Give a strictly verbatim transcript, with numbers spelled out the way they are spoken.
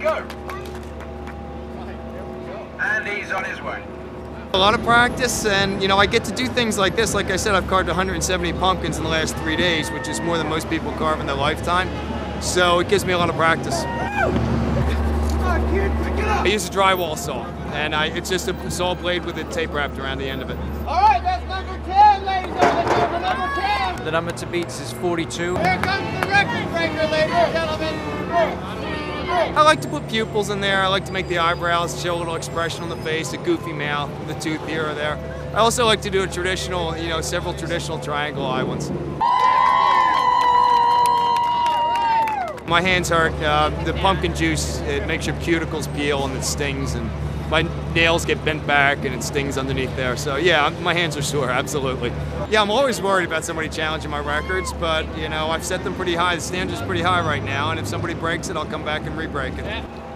go. And he's on his way. A lot of practice, and you know, I get to do things like this. Like I said, I've carved one hundred seventy pumpkins in the last three days, which is more than most people carve in their lifetime. So it gives me a lot of practice. I use a drywall saw, and I, it's just a saw blade with a tape wrapped around the end of it. All right, that's number ten, ladies and gentlemen, number ten. The number to beat is forty-two. Here comes the record breaker, ladies and gentlemen. I like to put pupils in there. I like to make the eyebrows show a little expression on the face, a goofy mouth with a tooth here or there. I also like to do a traditional, you know, several traditional triangle eye ones. My hands hurt. Uh, the pumpkin juice, it makes your cuticles peel and it stings, and my nails get bent back and it stings underneath there. So yeah, my hands are sore, absolutely. Yeah, I'm always worried about somebody challenging my records, but you know, I've set them pretty high. The standard's pretty high right now, and if somebody breaks it, I'll come back and re-break it.